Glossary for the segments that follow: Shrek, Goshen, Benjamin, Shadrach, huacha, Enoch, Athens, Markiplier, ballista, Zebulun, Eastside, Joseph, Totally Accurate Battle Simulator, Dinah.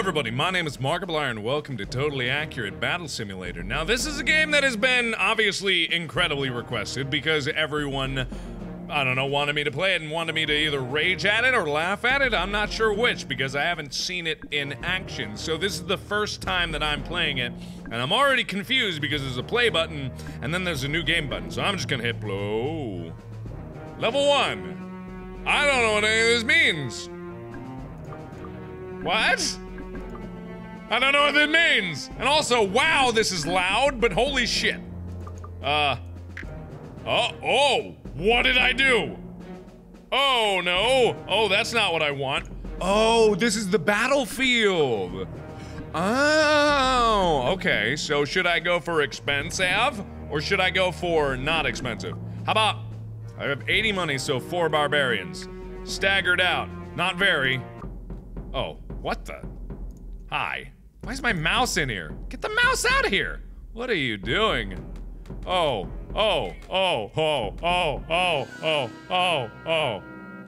Hello everybody, my name is Markiplier and welcome to Totally Accurate Battle Simulator. Now this is a game that has been obviously incredibly requested because everyone, I don't know, wanted me to play it and wanted me to either rage at it or laugh at it. I'm not sure which because I haven't seen it in action. So this is the first time that I'm playing it and I'm already confused because there's a play button and then there's a new game button. So I'm just gonna hit blow. Level 1. I don't know what any of this means. What? I don't know what that means! And also, wow, this is loud, but holy shit. Oh, what did I do? Oh, no. Oh, that's not what I want. Oh, this is the battlefield. Oh, okay. So should I go for expensive? Or should I go for not expensive? How about, I have 80 money, so 4 barbarians. Staggered out. Not very. Oh, what the? Hi. Why is my mouse in here? Get the mouse out of here! What are you doing? Oh,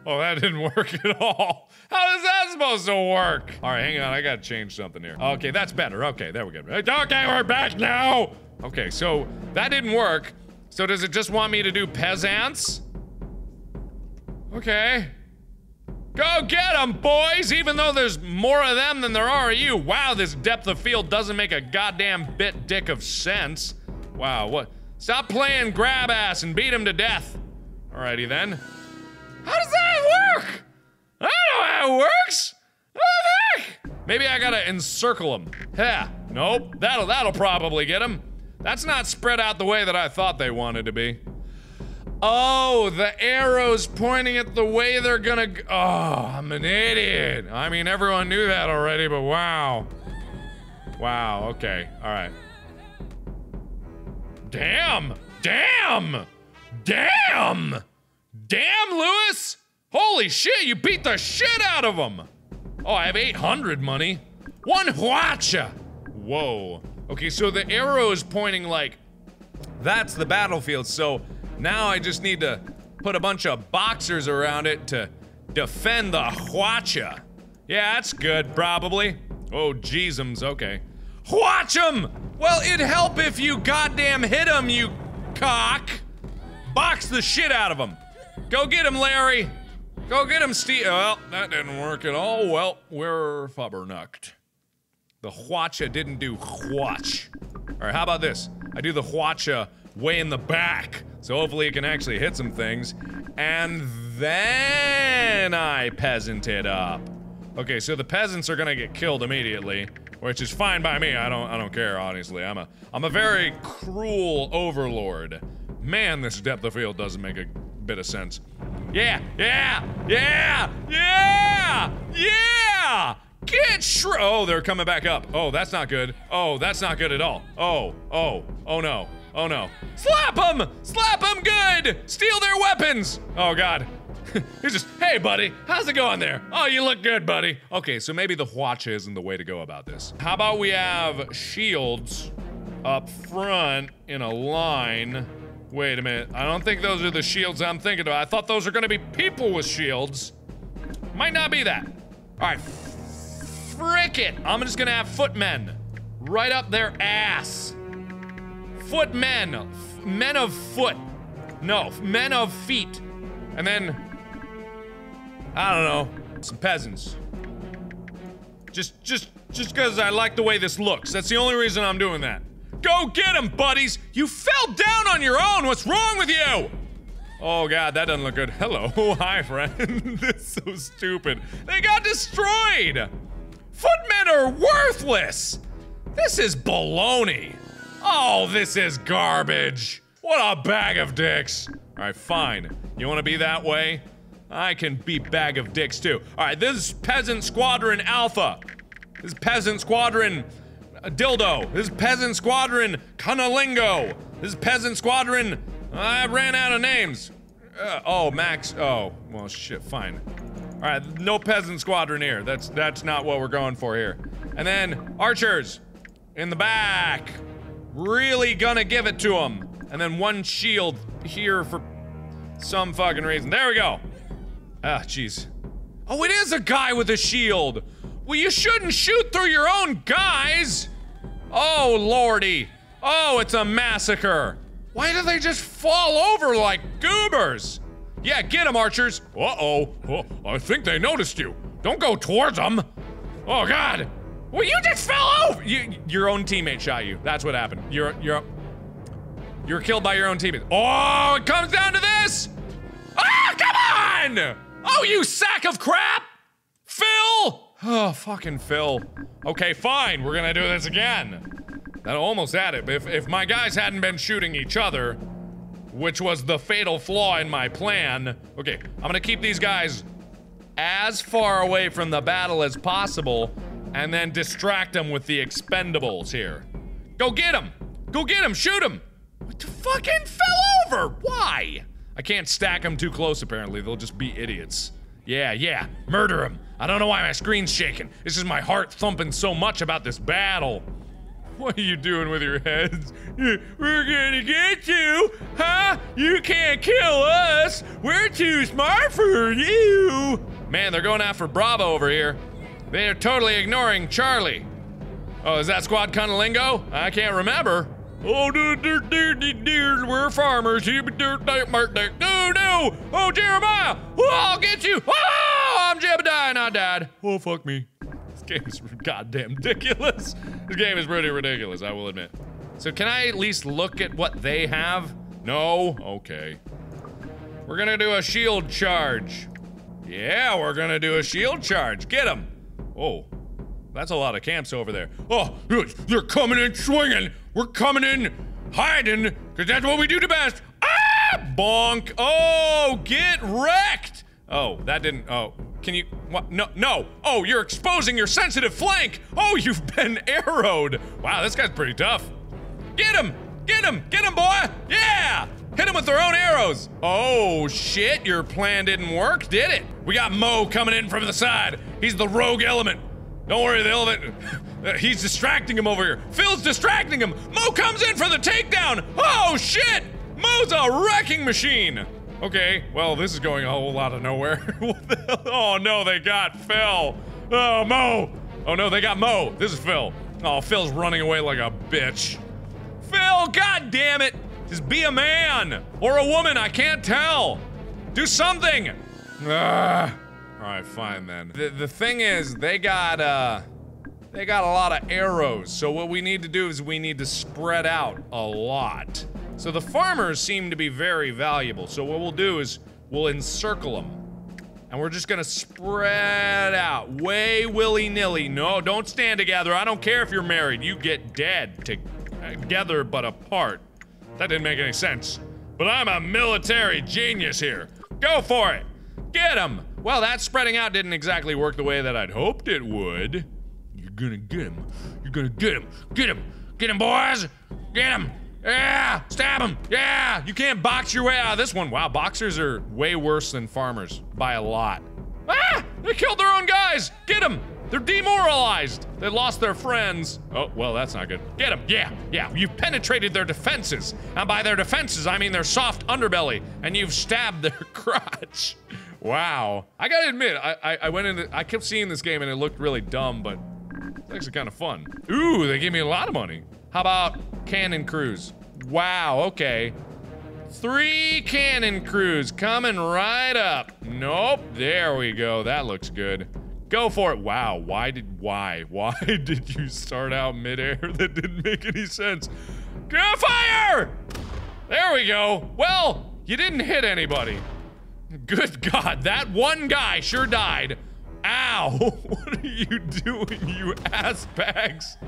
that didn't work at all. How is that supposed to work? All right, hang on, I gotta change something here. Okay, that's better. Okay, there we go. Okay, we're back now! Okay, so that didn't work. So does it just want me to do peasants? Okay. Go get them, boys! Even though there's more of them than there are of you. Wow, this depth of field doesn't make a goddamn dick of sense. Wow, what? Stop playing grab ass and beat him to death. Alrighty then. How does that work? I don't know how it works! What the heck? Maybe I gotta encircle him. Yeah, nope, that'll probably get him. That's not spread out the way that I thought they wanted to be. Oh, the arrows pointing at the way they're gonna go. Oh, I'm an idiot. I mean, everyone knew that already, but wow. Wow, okay, all right. Damn, damn, damn, damn, Lewis. Holy shit, you beat the shit out of him. Oh, I have 800 money. One huacha. Whoa. Okay, so the arrow is pointing like, that's the battlefield, so now I just need to put a bunch of boxers around it to defend the huacha. Yeah, that's good, probably. Oh, jeezums, okay. Huachem! Well, it'd help if you goddamn hit him, you cock! Box the shit out of him! Go get him, Larry! Go get him, Steve! Well, that didn't work at all. Well, we're fubbernucked. The huacha didn't do huach. Alright, how about this? I do the huacha way in the back. So hopefully it can actually hit some things. And then I peasant it up. Okay, so the peasants are gonna get killed immediately, which is fine by me. I don't care, honestly. I'm a very cruel overlord. Man, this depth of field doesn't make a bit of sense. Yeah! Oh, they're coming back up. Oh, that's not good. Oh, that's not good at all. Oh no. Oh no. Slap them! Slap them good! Steal their weapons! Oh god. He's just, hey buddy, how's it going there? Oh, you look good, buddy. Okay, so maybe the watch isn't the way to go about this. How about we have shields up front in a line? Wait a minute, I don't think those are the shields I'm thinking of. I thought those are gonna be people with shields. Might not be that. All right, frick it. I'm just gonna have footmen right up their ass. Footmen, men of foot, no, men of feet, and then, I don't know, some peasants. Just cause I like the way this looks, that's the only reason I'm doing that. Go get them, buddies! You fell down on your own, what's wrong with you? Oh god, that doesn't look good. Hello, oh, hi friend, that's so stupid. They got destroyed! Footmen are worthless! This is baloney. Oh, this is garbage. What a bag of dicks. All right, fine. You want to be that way? I can be bag of dicks too. All right, this is Peasant Squadron Alpha. This is Peasant Squadron Dildo. This is Peasant Squadron Cunnilingo. This is Peasant Squadron, I ran out of names. Max, well shit, fine. All right, no Peasant Squadron here. That's not what we're going for here. And then archers in the back. Really gonna give it to him. And then one shield here for some fucking reason. There we go. Ah, jeez. Oh, it is a guy with a shield. Well, you shouldn't shoot through your own guys! Oh, lordy. Oh, it's a massacre. Why do they just fall over like goobers? Yeah, get them, archers. Uh-oh. Oh, I think they noticed you. Don't go towards them. Oh, God. Well, you just fell over! Your own teammate shot you. That's what happened. You're killed by your own teammate. Oh, it comes down to this! Oh, come on! Oh, you sack of crap! Phil! Oh, fucking Phil. Okay, fine. We're gonna do this again. I almost had it, but if my guys hadn't been shooting each other, which was the fatal flaw in my plan. Okay, I'm gonna keep these guys as far away from the battle as possible and then distract them with the expendables here. Go get them! Go get them! Shoot them! What the fucking fell over? Why? I can't stack them too close, apparently. They'll just be idiots. Yeah, yeah. Murder him. I don't know why my screen's shaking. This is my heart thumping so much about this battle. What are you doing with your heads? We're gonna get you, huh? You can't kill us. We're too smart for you. Man, they're going after Bravo over here. They are totally ignoring Charlie. Oh, is that Squad Cunnilingo? I can't remember. Oh, we're farmers. No, no. Oh, Jeremiah. Oh, I'll get you. Oh, I'm Jebediah, not Dad. Oh, fuck me. This game is goddamn ridiculous. This game is pretty ridiculous, I will admit. So can I at least look at what they have? No? Okay. We're gonna do a shield charge. Yeah, we're gonna do a shield charge. Get him. Oh. That's a lot of camps over there. Oh, they're coming in swinging. We're coming in hiding, because that's what we do the best. Ah, bonk. Oh, get wrecked. Oh, that didn't, oh, can you, what? No, no. Oh, you're exposing your sensitive flank. Oh, you've been arrowed. Wow, this guy's pretty tough. Get him, get him, get him, boy. Yeah, hit him with their own arrows. Oh, shit, your plan didn't work, did it? We got Mo coming in from the side. He's the rogue element. Don't worry, the elephant, he's distracting him over here. Phil's distracting him. Mo comes in for the takedown. Oh, shit. Mo's a wrecking machine. Okay, well, this is going a whole lot of nowhere. What the hell? Oh, no, they got Phil. Oh, Mo. Oh, no, they got Mo. This is Phil. Oh, Phil's running away like a bitch. Phil, God damn it. Just be a man or a woman. I can't tell. Do something. Ugh. All right, fine then. The thing is, they got a lot of arrows. So what we need to do is we need to spread out a lot. So the farmers seem to be very valuable. So what we'll do is we'll encircle them, and we're just gonna spread out way willy-nilly. No, don't stand together. I don't care if you're married. You get dead together but apart. That didn't make any sense. But I'm a military genius here. Go for it. Get them. Well, that spreading out didn't exactly work the way that I'd hoped it would. You're gonna get him. You're gonna get him. Get him. Get him, boys. Get him. Yeah. Stab him. Yeah. You can't box your way out of this one. Wow, boxers are way worse than farmers by a lot. Ah! They killed their own guys. Get them. They're demoralized. They lost their friends. Oh, well, that's not good. Get them. Yeah. Yeah. You've penetrated their defenses. And by their defenses, I mean their soft underbelly. And you've stabbed their crotch. Wow. I gotta admit, I went into, I kept seeing this game and it looked really dumb, but it's actually kind of fun. Ooh, they gave me a lot of money. How about cannon crews? Wow, okay. 3 cannon crews coming right up. Nope, there we go, that looks good. Go for it. Wow, why did you start out midair? That didn't make any sense. Go fire! There we go. Well, you didn't hit anybody. Good God, that one guy sure died. Ow, what are you doing, you ass bags?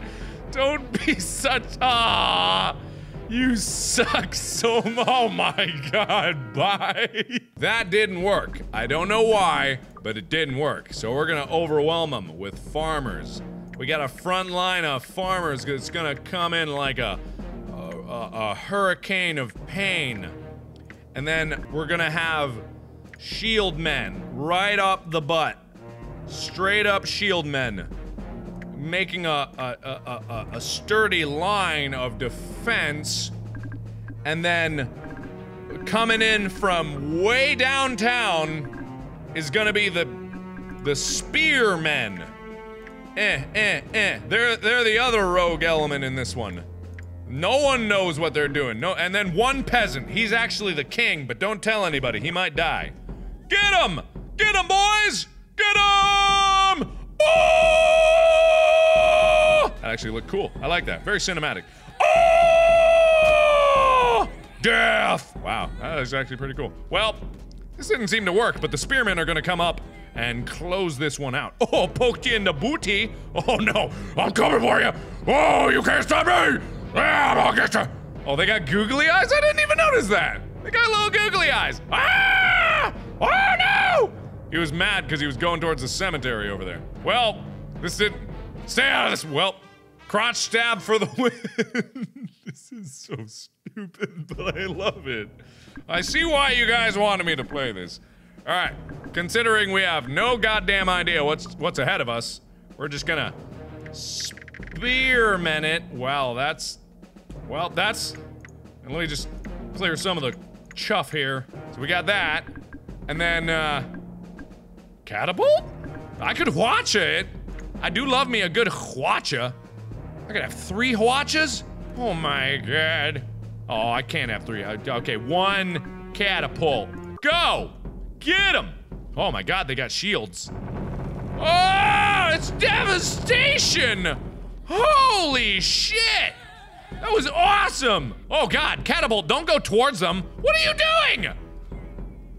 Don't be such, ah, you suck so much. Oh my God, bye. That didn't work. I don't know why, but it didn't work. So we're gonna overwhelm them with farmers. We got a front line of farmers that's gonna come in like a hurricane of pain. And then we're gonna have shield men right up the butt, straight up shield men, making a sturdy line of defense, and then coming in from way downtown is gonna be the spearmen. They're the other rogue element in this one. No one knows what they're doing. No, and then one peasant. He's actually the king, but don't tell anybody. He might die. Get him! Get him, boys! Get him! Oh! That actually looked cool. I like that. Very cinematic. Oh! Death! Wow, that is actually pretty cool. Well, this didn't seem to work, but the spearmen are gonna come up and close this one out. Oh, poked you in the booty. Oh no, I'm coming for you. Oh, you can't stop me! Ah, I'll get you. Oh, they got googly eyes? I didn't even notice that. They got little googly eyes. Ah! Oh no! He was mad because he was going towards the cemetery over there. Well, this didn't... Stay out of this... Well, crotch stab for the win. This is so stupid, but I love it. I see why you guys wanted me to play this. All right, considering we have no goddamn idea what's ahead of us, we're just gonna spearman it. Wow, that's... Well, that's... And let me just clear some of the chuff here. So we got that. And then, catapult? I could huacha it. I do love me a good huacha. I could have 3 huachas? Oh my god. Oh, I can't have 3. Okay, 1 catapult. Go! Get him! Oh my god, they got shields. Oh, it's devastation! Holy shit! That was awesome! Oh god, catapult, don't go towards them. What are you doing?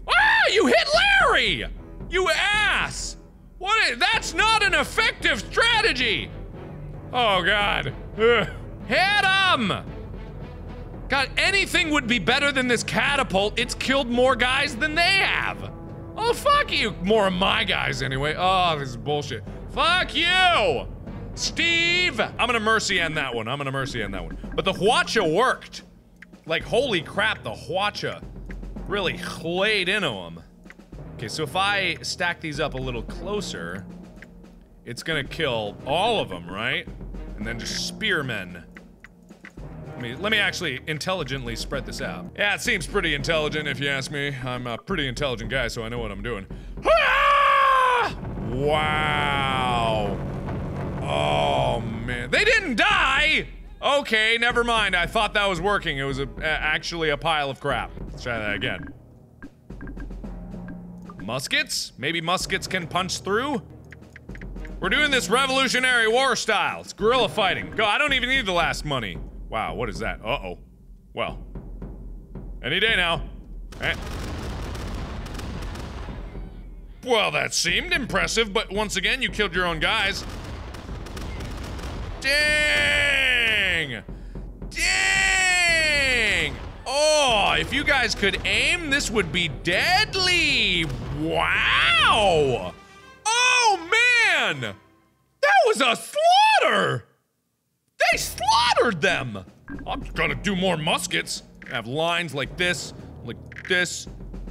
Ah, you hit Larry! You ass! What is, that's not an effective strategy! Oh god. Ugh. Hit him! God, anything would be better than this catapult. It's killed more guys than they have. Oh, fuck you. More of my guys, anyway. Oh, this is bullshit. Fuck you! Steve! I'm gonna mercy end that one. I'm gonna mercy end that one. But the huacha worked. Like, holy crap, the huacha really laid into him. Okay, so if I stack these up a little closer, it's gonna kill all of them, right? And then just spearmen. Let me actually intelligently spread this out. Yeah, it seems pretty intelligent if you ask me. I'm a pretty intelligent guy, so I know what I'm doing. Ah! Wow. Oh, man. They didn't die! Okay, never mind. I thought that was working. It was actually a pile of crap. Let's try that again. Muskets? Maybe muskets can punch through? We're doing this Revolutionary War style. It's guerrilla fighting. Go, I don't even need the last money. Wow, what is that? Uh-oh. Well. Any day now. Eh. Well, that seemed impressive, but once again, you killed your own guys. Dang! Dang! Oh, if you guys could aim, this would be deadly! Wow! Oh, man! That was a slaughter! They slaughtered them! I'm gonna do more muskets. I have lines like this, like this.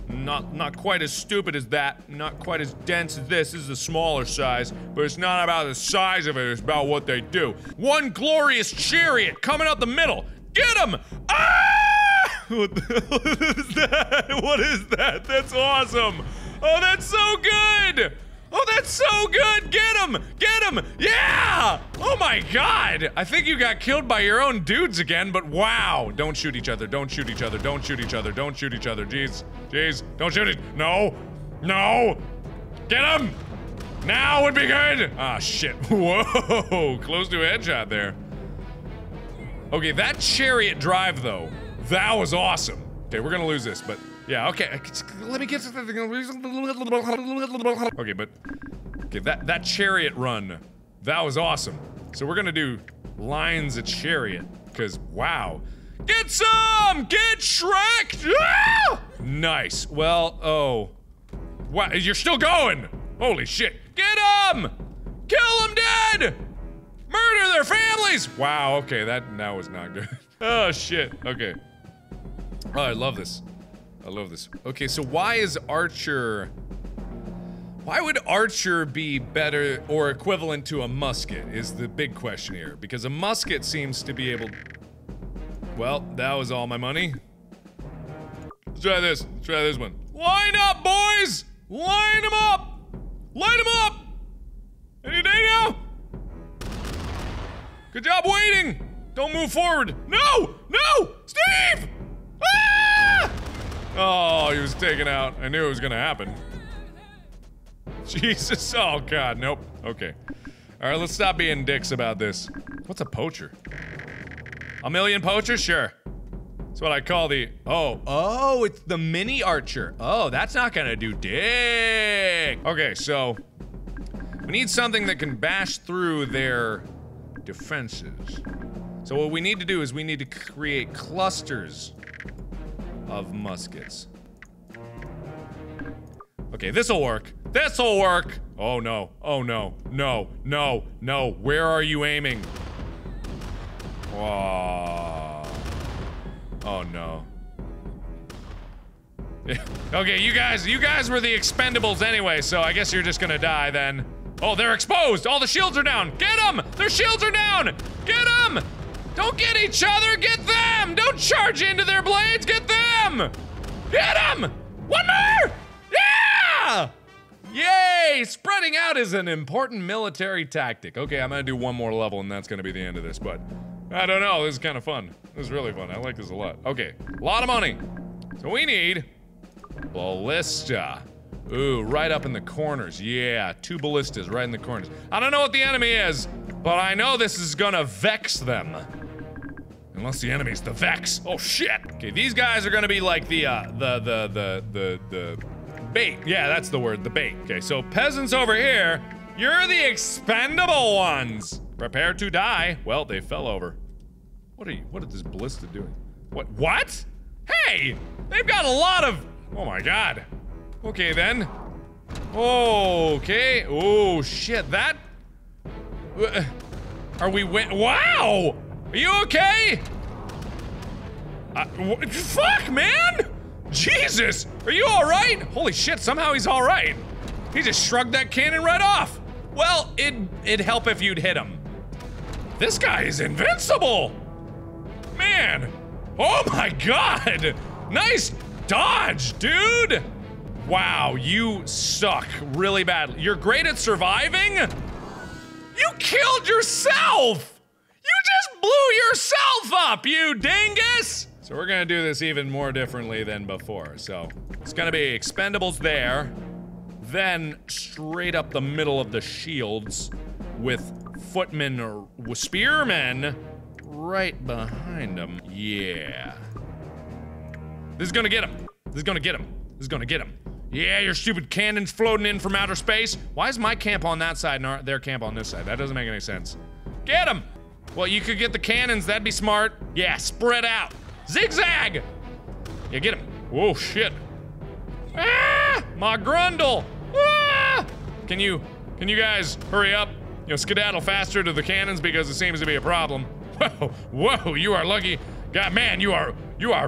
Not quite as stupid as that. Not quite as dense as this. This is a smaller size, but it's not about the size of it. It's about what they do. One glorious chariot coming out the middle. Get him! Ah! What the hell is that? What is that? That's awesome! Oh, that's so good! Oh, that's so good! Get him! Get him! Yeah! Oh my god! I think you got killed by your own dudes again, but wow! Don't shoot each other, don't shoot each other, don't shoot each other, don't shoot each other, jeez. Jeez, don't shoot it! No! No! Get him! Now would be good! Ah, shit. Whoa! Close to a headshot there. Okay, that chariot drive, though, that was awesome. Okay, we're gonna lose this, but... Yeah, okay, let me get to the... Okay, but... Okay, that chariot run, that was awesome. So we're gonna do lines of chariot, because wow. Get some! Get Shrek! Ah! Nice. Well, oh. Wow, you're still going! Holy shit. Get them! Kill them dead! Murder their families! Wow, okay, that was not good. Oh, shit. Okay. Oh, I love this. I love this. Okay, so why is Archer... Why would Archer be better or equivalent to a musket is the big question here. Because a musket seems to be able... Well, that was all my money. Let's try this. Let's try this one. Line up, boys! Line them up! Light them up! Any day now? Good job waiting! Don't move forward! No! No! Steve! Ah! Oh, he was taken out. I knew it was gonna happen. Jesus. Oh, God. Nope. Okay. Alright, let's stop being dicks about this. What's a poacher? A million poachers? Sure. That's what I call the... Oh. Oh, it's the mini archer. Oh, that's not gonna do dick. Okay, so... we need something that can bash through their... defenses. So what we need to do is we need to create clusters of muskets. Okay, this'll work. This'll work! Oh no, oh no, no, no, no. Where are you aiming? Whoa. Oh no. Okay, you guys were the expendables anyway, so I guess you're just gonna die then. Oh, they're exposed! All the shields are down! Get them! Their shields are down! Get them! Don't get each other! Get them! Don't charge into their blades! Get them! Get them! One more! Yeah! Yay! Spreading out is an important military tactic. Okay, I'm gonna do one more level and that's gonna be the end of this, but... I don't know, this is kind of fun. This is really fun, I like this a lot. Okay, a lot of money. So we need... ballista. Ooh, right up in the corners. Yeah, two ballistas right in the corners. I don't know what the enemy is, but I know this is gonna vex them. Unless the enemy's the Vex. Oh shit! Okay, these guys are gonna be like the bait. Yeah, that's the word, the bait. Okay, so peasants over here, you're the expendable ones. Prepare to die. Well, they fell over. What is this ballista doing? What? Hey! They've got a lot of... oh my god. Okay, then. Okay. Oh, shit. That... are we wow! Are you okay? Fuck, man! Jesus! Are you alright? Holy shit, somehow he's alright. He just shrugged that cannon right off. Well, it'd help if you'd hit him. This guy is invincible! Man! Oh my god! Nice dodge, dude! Wow, you suck really badly. You're great at surviving? You killed yourself! You just blew yourself up, you dingus! So we're gonna do this even more differently than before. So it's gonna be expendables there, then straight up the middle of the shields with footmen or spearmen right behind them. Yeah. This is gonna get him. This is gonna get him. This is gonna get him. Yeah, your stupid cannons floating in from outer space. Why is my camp on that side and their camp on this side? That doesn't make any sense. Get them! Well, you could get the cannons. That'd be smart. Yeah, spread out. Zigzag! Yeah, get them. Whoa, shit. Ah! My grundle! Ah! Can you guys hurry up? You know, skedaddle faster to the cannons because it seems to be a problem. Whoa, whoa, you are lucky. God, man, you are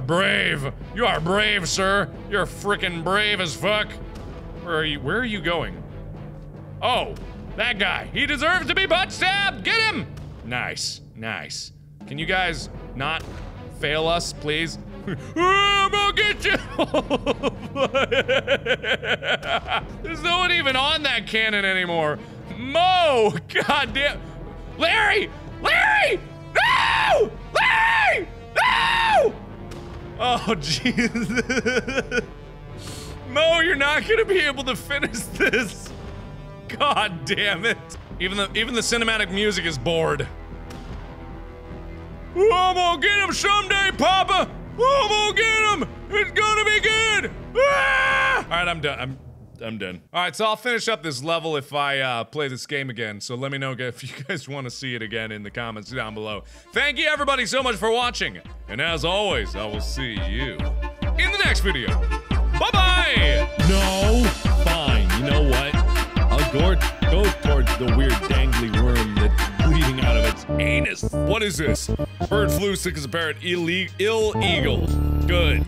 brave. You are brave, sir. You're frickin' brave as fuck. Where are you going? Oh, that guy. He deserves to be butt stabbed. Get him. Nice, nice. Can you guys not fail us, please? I'm gonna get you. There's no one even on that cannon anymore. Mo, goddamn. Larry, Larry, no, Larry. No! Oh, Jesus. Mo, you're not gonna be able to finish this. God damn it. Even the cinematic music is bored. Oh, I'm gonna get him someday, Papa! Oh, I'm gonna get him! It's gonna be good! Ah! Alright, I'm done. I'm done. Alright, so I'll finish up this level if I play this game again, so let me know if you guys want to see it again in the comments down below. Thank you everybody so much for watching, and as always, I will see you in the next video. Bye-bye! No! Fine, you know what? I'll go towards the weird dangly worm that's bleeding out of its anus. What is this? Bird flu, sick as a parrot, ill eagle. Good.